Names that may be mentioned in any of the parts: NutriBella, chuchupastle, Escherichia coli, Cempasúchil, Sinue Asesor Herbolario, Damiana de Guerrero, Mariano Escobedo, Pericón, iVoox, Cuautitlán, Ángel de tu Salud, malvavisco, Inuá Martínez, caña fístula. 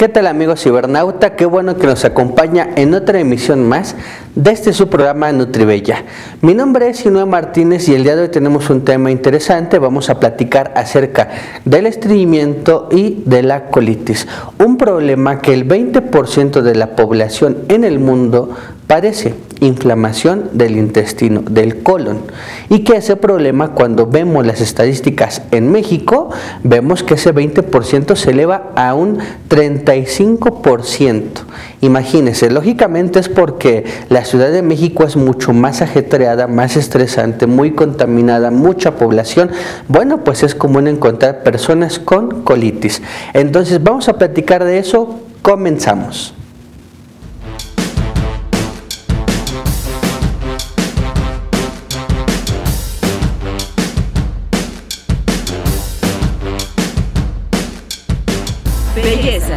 ¿Qué tal, amigos cibernauta? Qué bueno que nos acompaña en otra emisión más de este su programa NutriBella. Mi nombre es Inuá Martínez y el día de hoy tenemos un tema interesante. Vamos a platicar acerca del estreñimiento y de la colitis, un problema que el 20% de la población en el mundo padece, inflamación del intestino, del colon, y que ese problema, cuando vemos las estadísticas en México, vemos que ese 20% se eleva a un 35%. Imagínense, lógicamente es porque la Ciudad de México es mucho más ajetreada, más estresante, muy contaminada, mucha población. Bueno, pues es común encontrar personas con colitis. Entonces vamos a platicar de eso. Comenzamos. Belleza,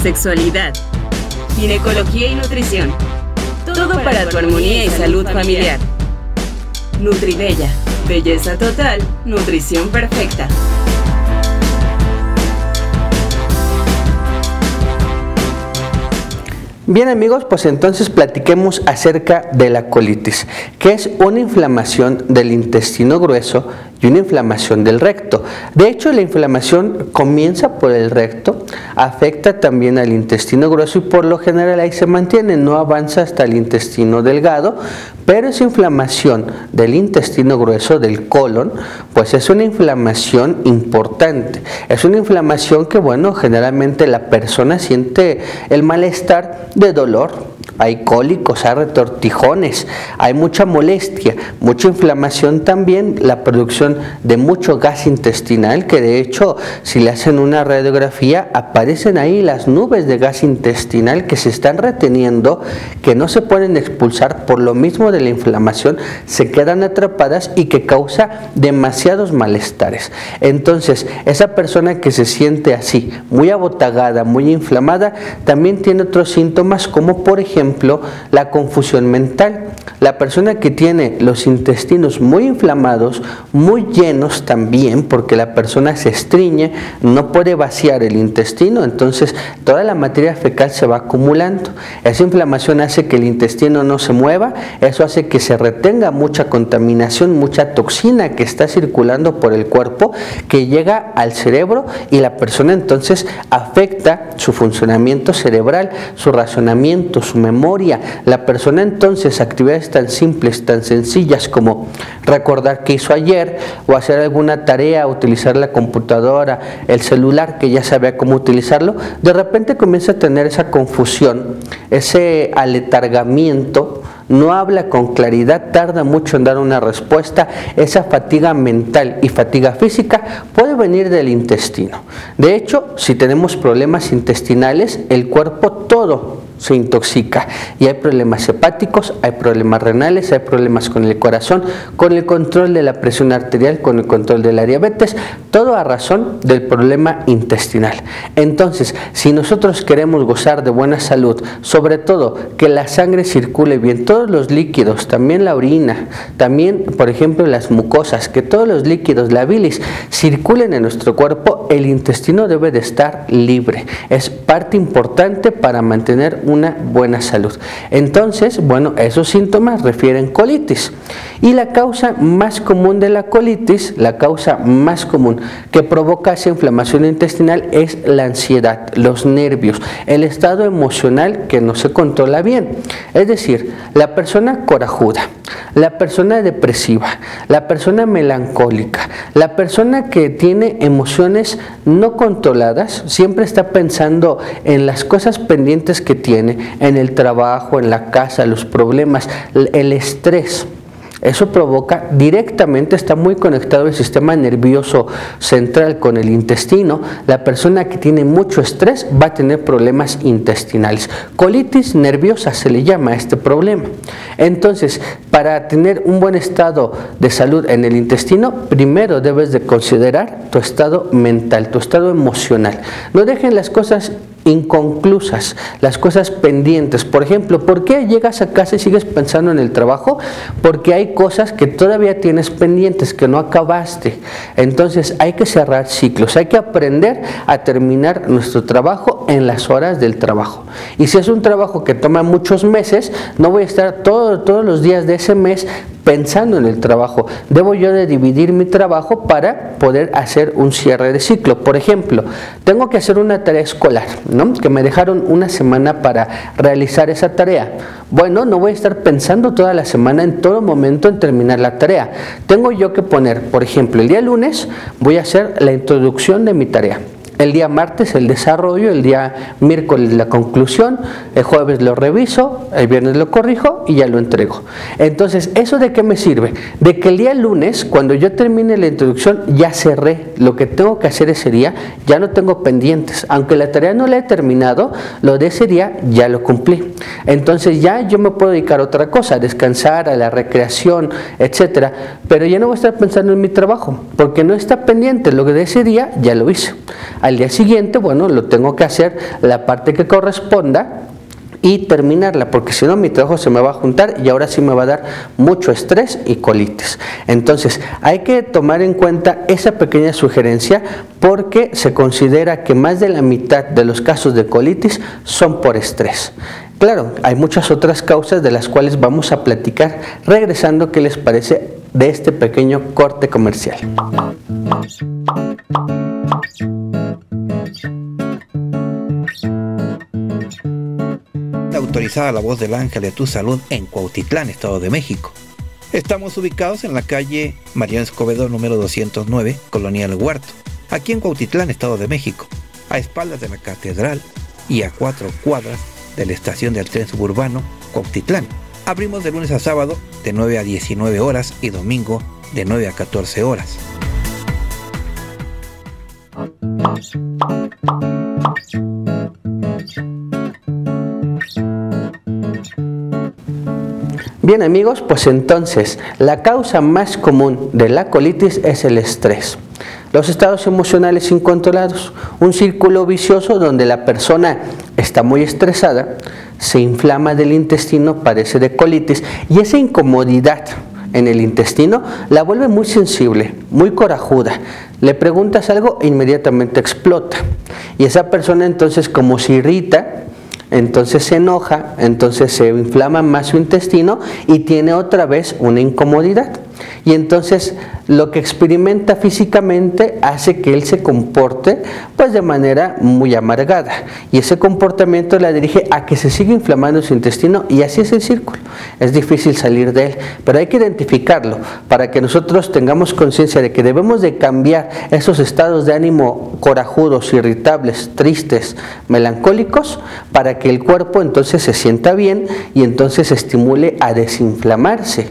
sexualidad, ginecología y nutrición. Todo para tu armonía y salud familiar. NutriBella, belleza total, nutrición perfecta. Bien, amigos, pues entonces platiquemos acerca de la colitis, que es una inflamación del intestino grueso y una inflamación del recto. De hecho, la inflamación comienza por el recto, afecta también al intestino grueso y por lo general ahí se mantiene, no avanza hasta el intestino delgado, pero esa inflamación del intestino grueso, del colon, pues es una inflamación importante. Es una inflamación que, bueno, generalmente la persona siente el malestar de dolor, hay cólicos, hay retortijones, hay mucha molestia, mucha inflamación también, la producción de mucho gas intestinal, que de hecho si le hacen una radiografía aparecen ahí las nubes de gas intestinal que se están reteniendo, que no se pueden expulsar por lo mismo de la inflamación, se quedan atrapadas y que causa demasiados malestares. Entonces, esa persona que se siente así, muy abotagada, muy inflamada, también tiene otros síntomas como por ejemplo la confusión mental. La persona que tiene los intestinos muy inflamados, muy llenos también, porque la persona se estriñe, no puede vaciar el intestino, entonces toda la materia fecal se va acumulando. Esa inflamación hace que el intestino no se mueva, eso hace que se retenga mucha contaminación, mucha toxina que está circulando por el cuerpo, que llega al cerebro, y la persona entonces afecta su funcionamiento cerebral, su razonamiento, su memoria. La persona entonces, actividades tan simples, tan sencillas como recordar qué hizo ayer o hacer alguna tarea, utilizar la computadora, el celular, que ya sabía cómo utilizarlo, de repente comienza a tener esa confusión, ese aletargamiento, no habla con claridad, tarda mucho en dar una respuesta. Esa fatiga mental y fatiga física puede venir del intestino. De hecho, si tenemos problemas intestinales, el cuerpo todo se intoxica, y hay problemas hepáticos, hay problemas renales, hay problemas con el corazón, con el control de la presión arterial, con el control de la diabetes, todo a razón del problema intestinal. Entonces, si nosotros queremos gozar de buena salud, sobre todo que la sangre circule bien, todos los líquidos, también la orina, también por ejemplo las mucosas, que todos los líquidos, la bilis, circulen en nuestro cuerpo, el intestino debe de estar libre. Es parte importante para mantener una buena salud. Entonces, bueno, esos síntomas refieren colitis. Y la causa más común de la colitis, la causa más común que provoca esa inflamación intestinal, es la ansiedad, los nervios, el estado emocional que no se controla bien. Es decir, la persona corajuda, la persona depresiva, la persona melancólica, la persona que tiene emociones no controladas, siempre está pensando en las cosas pendientes que tiene, en el trabajo, en la casa, los problemas, el estrés. Eso provoca directamente, está muy conectado el sistema nervioso central con el intestino. La persona que tiene mucho estrés va a tener problemas intestinales. Colitis nerviosa se le llama a este problema. Entonces, para tener un buen estado de salud en el intestino, primero debes de considerar tu estado mental, tu estado emocional. No dejen las cosas inconclusas, las cosas pendientes. Por ejemplo, ¿por qué llegas a casa y sigues pensando en el trabajo? Porque hay cosas que todavía tienes pendientes, que no acabaste. Entonces hay que cerrar ciclos, hay que aprender a terminar nuestro trabajo en las horas del trabajo. Y si es un trabajo que toma muchos meses, no voy a estar todos los días de ese mes pensando en el trabajo. Debo yo de dividir mi trabajo para poder hacer un cierre de ciclo. Por ejemplo, tengo que hacer una tarea escolar, ¿no? Que me dejaron una semana para realizar esa tarea. Bueno, no voy a estar pensando toda la semana, en todo momento, en terminar la tarea. Tengo yo que poner, por ejemplo, el día lunes voy a hacer la introducción de mi tarea. El día martes el desarrollo, el día miércoles la conclusión, el jueves lo reviso, el viernes lo corrijo y ya lo entrego. Entonces, ¿eso de qué me sirve? De que el día lunes, cuando yo termine la introducción, ya cerré lo que tengo que hacer ese día, ya no tengo pendientes. Aunque la tarea no la he terminado, lo de ese día ya lo cumplí. Entonces ya yo me puedo dedicar a otra cosa, a descansar, a la recreación, etcétera. Pero ya no voy a estar pensando en mi trabajo, porque no está pendiente, lo que de ese día ya lo hice. Al día siguiente, bueno, lo tengo que hacer la parte que corresponda y terminarla, porque si no mi trabajo se me va a juntar y ahora sí me va a dar mucho estrés y colitis. Entonces hay que tomar en cuenta esa pequeña sugerencia, porque se considera que más de la mitad de los casos de colitis son por estrés. Claro, hay muchas otras causas de las cuales vamos a platicar regresando. ¿Qué les parece de este pequeño corte comercial? Autorizada la voz del Ángel de tu Salud en Cuautitlán, Estado de México. Estamos ubicados en la calle Mariano Escobedo número 209, Colonia El Huerto, aquí en Cuautitlán, Estado de México, a espaldas de la Catedral y a 4 cuadras de la estación del tren suburbano Cuautitlán. Abrimos de lunes a sábado de 9 a 19 horas y domingo de 9 a 14 horas. Bien amigos, pues entonces la causa más común de la colitis es el estrés, los estados emocionales incontrolados, un círculo vicioso donde la persona está muy estresada, se inflama del intestino, padece de colitis y esa incomodidad en el intestino la vuelve muy sensible, muy corajuda. Le preguntas algo e inmediatamente explota y esa persona entonces como se irrita, entonces se enoja, entonces se inflama más su intestino y tiene otra vez una incomodidad. Y entonces lo que experimenta físicamente hace que él se comporte pues de manera muy amargada, y ese comportamiento la dirige a que se siga inflamando su intestino, y así es el círculo. Es difícil salir de él, pero hay que identificarlo para que nosotros tengamos conciencia de que debemos de cambiar esos estados de ánimo corajudos, irritables, tristes, melancólicos, para que el cuerpo entonces se sienta bien y entonces se estimule a desinflamarse.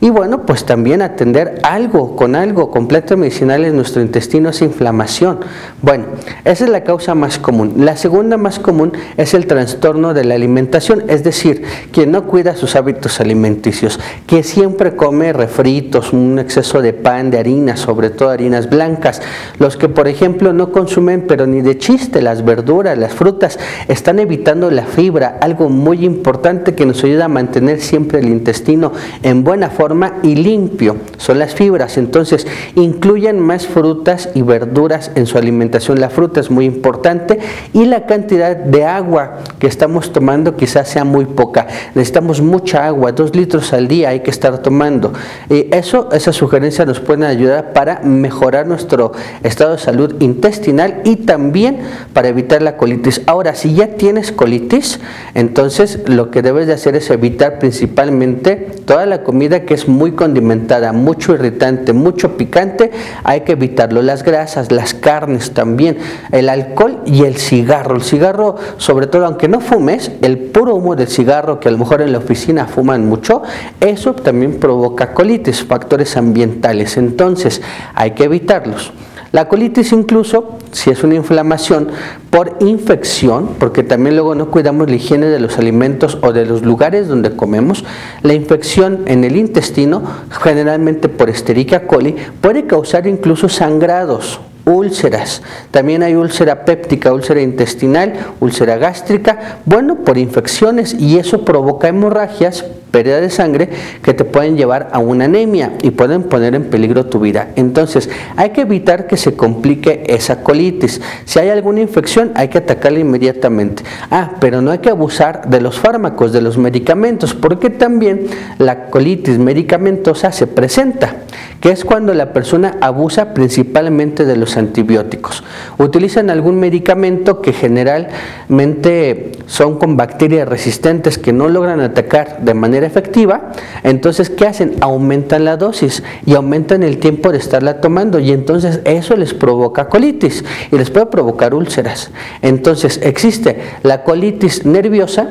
Y bueno, pues también atender algo con algo, con plantas medicinales. Nuestro intestino es inflamación. Bueno, esa es la causa más común. La segunda más común es el trastorno de la alimentación, es decir, quien no cuida sus hábitos alimenticios, que siempre come refritos, un exceso de pan, de harina, sobre todo harinas blancas, los que por ejemplo no consumen pero ni de chiste las verduras, las frutas, están evitando la fibra, algo muy importante que nos ayuda a mantener siempre el intestino en buena forma y limpio, son las fibras. Entonces incluyan más frutas y verduras en su alimentación. La fruta es muy importante y la cantidad de agua que estamos tomando quizás sea muy poca. Necesitamos mucha agua, 2 litros al día hay que estar tomando. Esas sugerencias nos pueden ayudar para mejorar nuestro estado de salud intestinal y también para evitar la colitis. Ahora, si ya tienes colitis, entonces lo que debes de hacer es evitar principalmente toda la comida que es muy condimentada, mucho irritante, mucho picante, hay que evitarlo. Las grasas, las carnes también, el alcohol y el cigarro. El cigarro, sobre todo, aunque no fumes, el puro humo del cigarro, que a lo mejor en la oficina fuman mucho, eso también provoca colitis, factores ambientales. Entonces, hay que evitarlos. La colitis incluso, si es una inflamación por infección, porque también luego no cuidamos la higiene de los alimentos o de los lugares donde comemos, la infección en el intestino, generalmente por Escherichia coli, puede causar incluso sangrados. úlceras. También hay úlcera péptica, úlcera intestinal, úlcera gástrica, bueno, por infecciones, y eso provoca hemorragias, pérdida de sangre, que te pueden llevar a una anemia y pueden poner en peligro tu vida. Entonces, hay que evitar que se complique esa colitis. Si hay alguna infección, hay que atacarla inmediatamente. Ah, pero no hay que abusar de los fármacos, de los medicamentos, porque también la colitis medicamentosa se presenta, que es cuando la persona abusa principalmente de los antibióticos. Utilizan algún medicamento que generalmente son con bacterias resistentes que no logran atacar de manera efectiva, entonces ¿qué hacen? Aumentan la dosis y aumentan el tiempo de estarla tomando, y entonces eso les provoca colitis y les puede provocar úlceras. Entonces existe la colitis nerviosa,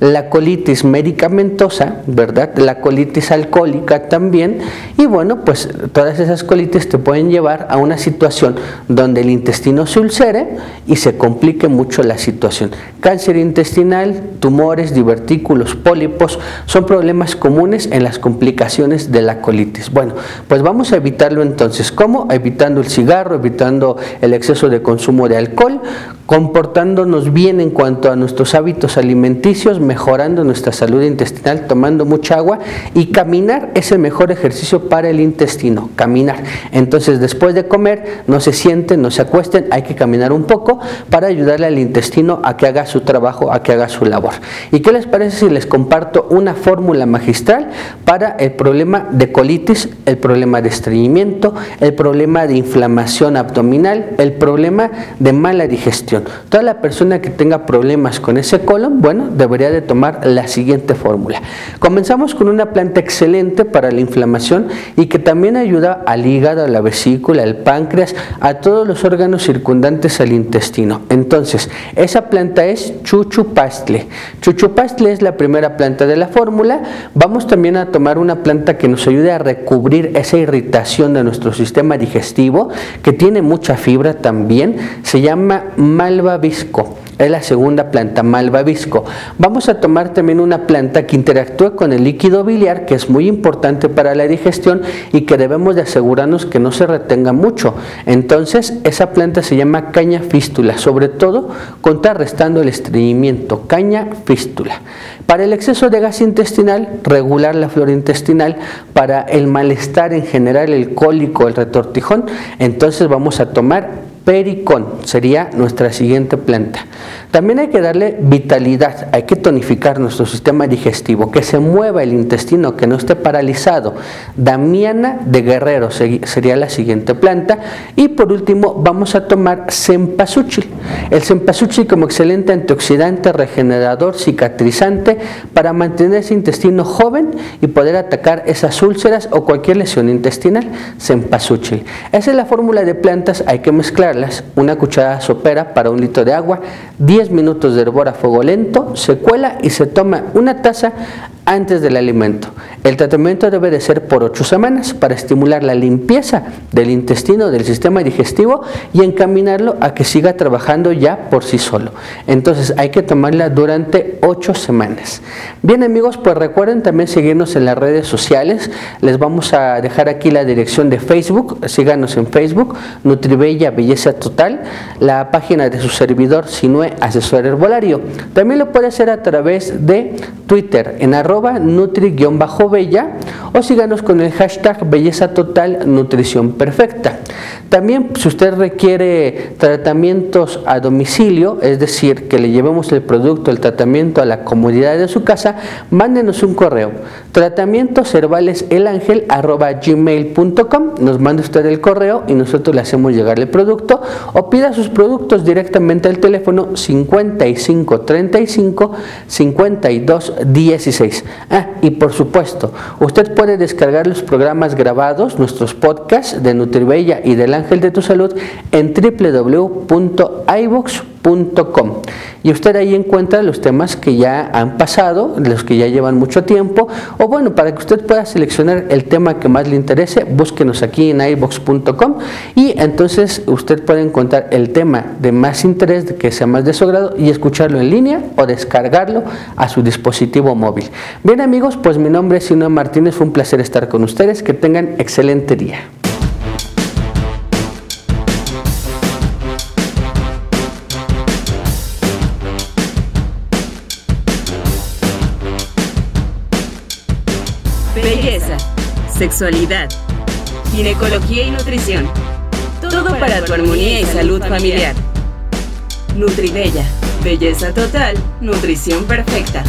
la colitis medicamentosa, ¿verdad? La colitis alcohólica también, y bueno, pues todas esas colitis te pueden llevar a una situación donde el intestino se ulcere y se complique mucho la situación. Cáncer intestinal, tumores, divertículos, pólipos, son problemas comunes en las complicaciones de la colitis. Bueno, pues vamos a evitarlo entonces. ¿Cómo? Evitando el cigarro, evitando el exceso de consumo de alcohol, comportándonos bien en cuanto a nuestros hábitos alimenticios, mejorando nuestra salud intestinal, tomando mucha agua, y caminar es el mejor ejercicio para el intestino, caminar. Entonces, después de comer, no se sienten, no se acuesten, hay que caminar un poco para ayudarle al intestino a que haga su trabajo, a que haga su labor. ¿Y qué les parece si les comparto una fórmula magistral para el problema de colitis, el problema de estreñimiento, el problema de inflamación abdominal, el problema de mala digestión? Toda la persona que tenga problemas con ese colon, bueno, debería de tomar la siguiente fórmula. Comenzamos con una planta excelente para la inflamación y que también ayuda al hígado, a la vesícula, al páncreas, a todos los órganos circundantes al intestino. Entonces, esa planta es chuchupastle. Chuchupastle es la primera planta de la fórmula. Vamos también a tomar una planta que nos ayude a recubrir esa irritación de nuestro sistema digestivo, que tiene mucha fibra también, se llama malvavisco. Es la segunda planta, malvavisco. Vamos a tomar también una planta que interactúe con el líquido biliar, que es muy importante para la digestión y que debemos de asegurarnos que no se retenga mucho. Entonces, esa planta se llama caña fístula, sobre todo contrarrestando el estreñimiento, caña fístula. Para el exceso de gas intestinal, regular la flora intestinal. Para el malestar en general, el cólico, el retortijón, entonces vamos a tomar pericón, sería nuestra siguiente planta. También hay que darle vitalidad, hay que tonificar nuestro sistema digestivo, que se mueva el intestino, que no esté paralizado. Damiana de Guerrero sería la siguiente planta. Y por último vamos a tomar cempasúchil. El cempasúchil como excelente antioxidante, regenerador, cicatrizante, para mantener ese intestino joven y poder atacar esas úlceras o cualquier lesión intestinal. Cempasúchil. Esa es la fórmula de plantas, hay que mezclarlas. Una cucharada sopera para 1 litro de agua, 10 minutos de hervor a fuego lento, se cuela y se toma una taza antes del alimento. El tratamiento debe de ser por 8 semanas para estimular la limpieza del intestino, del sistema digestivo, y encaminarlo a que siga trabajando ya por sí solo. Entonces hay que tomarla durante 8 semanas. Bien amigos, pues recuerden también seguirnos en las redes sociales. Les vamos a dejar aquí la dirección de Facebook, síganos en Facebook, NutriBella Belleza Total, la página de su servidor Sinue Asesor Herbolario. También lo puede hacer a través de Twitter en @nutri_bella, o síganos con el hashtag Belleza Total Nutrición Perfecta. También, si usted requiere tratamientos a domicilio, es decir, que le llevemos el producto, el tratamiento a la comodidad de su casa, mándenos un correo, tratamientosherbalesElangel@gmail.com, nos manda usted el correo y nosotros le hacemos llegar el producto, o pida sus productos directamente al teléfono 55 35 52 16. Ah, y por supuesto, usted puede descargar los programas grabados, nuestros podcasts de NutriBella y del Ángel de tu Salud, en www.iVoox.com, y usted ahí encuentra los temas que ya han pasado, los que ya llevan mucho tiempo, o bueno, para que usted pueda seleccionar el tema que más le interese, búsquenos aquí en iVoox.com, y entonces usted puede encontrar el tema de más interés, que sea más de su agrado, y escucharlo en línea o descargarlo a su dispositivo móvil. Bien amigos, pues mi nombre es Inuá Martínez, fue un placer estar con ustedes, que tengan excelente día. belleza, sexualidad, ginecología y nutrición. Todo para tu armonía y salud familiar. NutriBella, belleza total, nutrición perfecta.